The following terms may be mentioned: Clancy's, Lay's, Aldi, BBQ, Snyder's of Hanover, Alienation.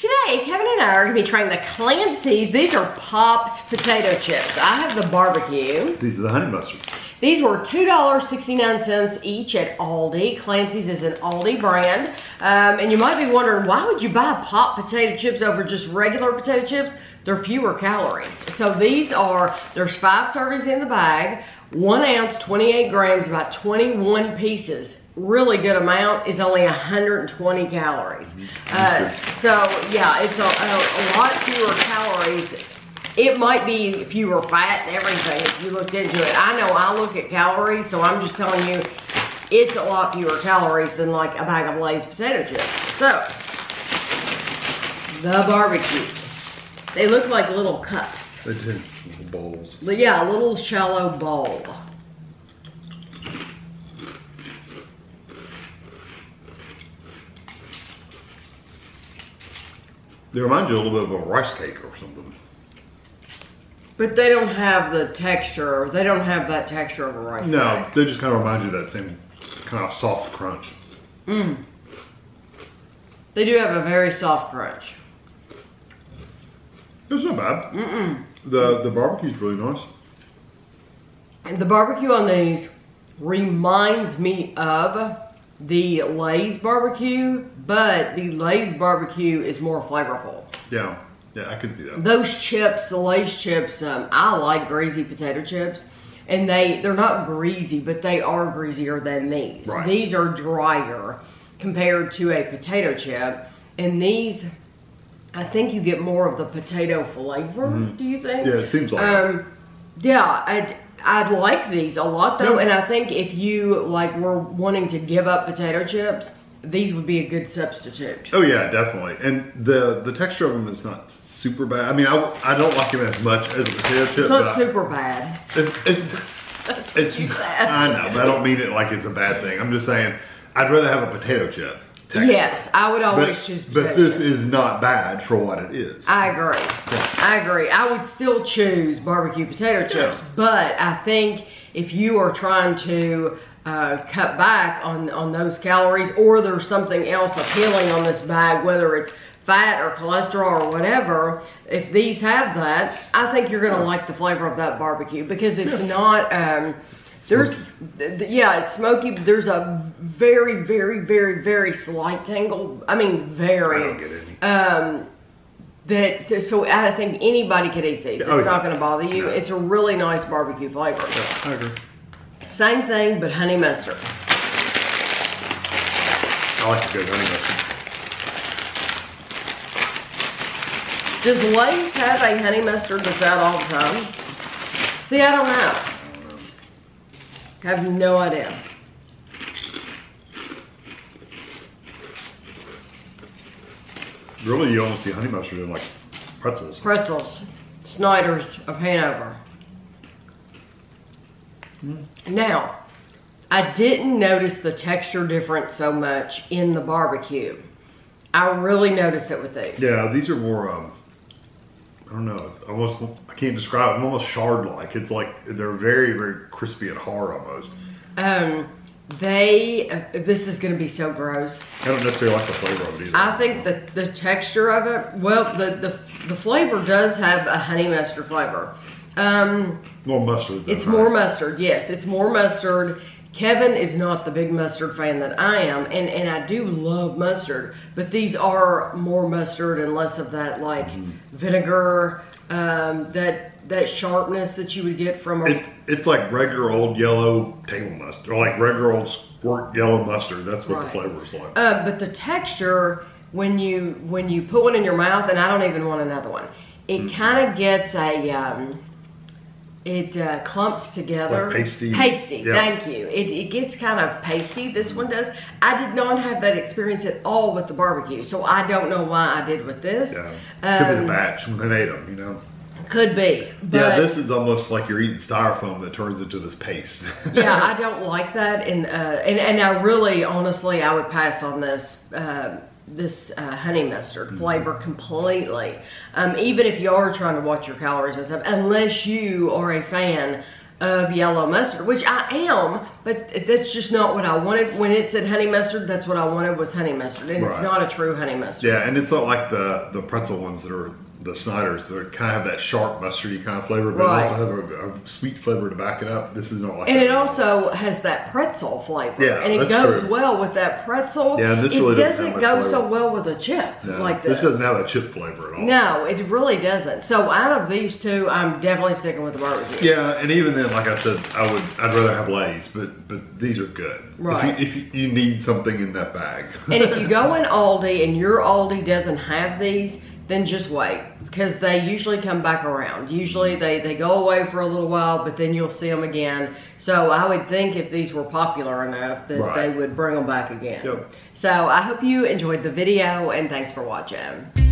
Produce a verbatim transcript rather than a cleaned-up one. Today, Kevin and I are going to be trying the Clancy's. These are popped potato chips. I have the barbecue. These are the honey mustard. These were two dollars and sixty-nine cents each at Aldi. Clancy's is an Aldi brand. Um, and you might be wondering, why would you buy popped potato chips over just regular potato chips? They're fewer calories. So these are, there's five servings in the bag, one ounce, twenty-eight grams, about twenty-one pieces. Really good amount is only one hundred twenty calories. Uh, so yeah, it's a, a, a lot fewer calories. It might be fewer fat and everything if you looked into it. I know I look at calories, so I'm just telling you it's a lot fewer calories than like a bag of Lay's potato chips. So, the barbecue. They look like little cups. They do, little bowls. But yeah, a little shallow bowl. They remind you a little bit of a rice cake or something. But they don't have the texture. They don't have that texture of a rice no, cake. No, they just kind of remind you of that same kind of soft crunch. Mm. They do have a very soft crunch. It's not bad. Mm-mm. The, the barbecue's really nice. And the barbecue on these reminds me of the Lay's barbecue, but the Lay's barbecue is more flavorful. Yeah, yeah, I can see that. Those chips, the Lay's chips, um, I like greasy potato chips, and they, they're not greasy, but they are greasier than these. Right. These are drier compared to a potato chip, and these, I think you get more of the potato flavor, mm-hmm. do you think? Yeah, it seems like um, it. Yeah, I... I like these a lot though, and I think if you like were wanting to give up potato chips, these would be a good substitute. Oh yeah, definitely. And the the texture of them is not super bad. I mean, I, I don't like them as much as a potato chip. It's not super I, bad. It's it's, it's bad. I know, but I don't mean it like it's a bad thing. I'm just saying I'd rather have a potato chip texture. Yes, I would always but, choose potato But this chip. Is not bad for what it is. I agree. Yeah. I agree. I would still choose barbecue potato chips, yeah. But I think if you are trying to uh, cut back on, on those calories, or there's something else appealing on this bag, whether it's fat or cholesterol or whatever, if these have that, I think you're going to like the flavor of that barbecue because it's not... Um, There's, yeah, it's smoky. But there's a very, very, very, very slight tingle. I mean, very. I don't get any. Um, that so, so I think anybody could eat these. It's oh, not yeah. going to bother you. No. It's a really nice barbecue flavor. Yeah, I agree. Same thing, but honey mustard. I like the good honey mustard. Does Lay's have a honey mustard that's out all the time? See, I don't know. I have no idea. Really, you only see honey mustard in like pretzels. Pretzels. Snyder's of Hanover. Mm. Now, I didn't notice the texture difference so much in the barbecue. I really noticed it with these. Yeah, these are more, um, I don't know, almost, I can't describe it. I'm almost shard-like. It's like, they're very, very crispy and hard almost. Um, they, uh, this is gonna be so gross. I don't necessarily like the flavor of it either. I think so. the, the texture of it, well, the, the, the flavor does have a honey mustard flavor. Um, more mustard though, It's right? more mustard, yes, it's more mustard. Kevin is not the big mustard fan that I am, and, and I do love mustard, but these are more mustard and less of that like mm-hmm. vinegar, um, that that sharpness that you would get from a... It's, it's like regular old yellow table mustard, or like regular old squirt yellow mustard. That's what right. the flavor is like. Uh, but the texture, when you, when you put one in your mouth, and I don't even want another one, it mm-hmm. kind of gets a... Um, It uh, clumps together. Like pasty. Pasty, yeah. Thank you. It, it gets kind of pasty, this one does. I did not have that experience at all with the barbecue, so I don't know why I did with this. Yeah. Um, could be the batch when they made them, you know. Could be. But yeah, this is almost like you're eating styrofoam that turns into this paste. Yeah, I don't like that. And, uh, and, and I really, honestly, I would pass on this. Uh, this uh, honey mustard flavor mm-hmm. completely. Um, even if you are trying to watch your calories and stuff, unless you are a fan of yellow mustard, which I am, but that's just not what I wanted. When it said honey mustard, that's what I wanted, was honey mustard, and right. It's not a true honey mustard. Yeah, and it's not like the, the pretzel ones that are the Snyder's. They kind of have that sharp mustardy kind of flavor, but right. It also has a, a sweet flavor to back it up. This is not like and that. And it also has that pretzel flavor. Yeah, and it that's goes true. well with that pretzel. Yeah, and this really it doesn't, doesn't go flavor. so well with a chip no, like this. This doesn't have a chip flavor at all. No, it really doesn't. So out of these two, I'm definitely sticking with the barbecue. Yeah, and even then, like I said, I would I'd rather have Lay's, but but these are good. Right. If you, if you need something in that bag. And if you go in Aldi and your Aldi doesn't have these, then just wait, because they usually come back around. Usually they, they go away for a little while, but then you'll see them again. So I would think if these were popular enough that right. They would bring them back again. Yep. So I hope you enjoyed the video, and thanks for watching.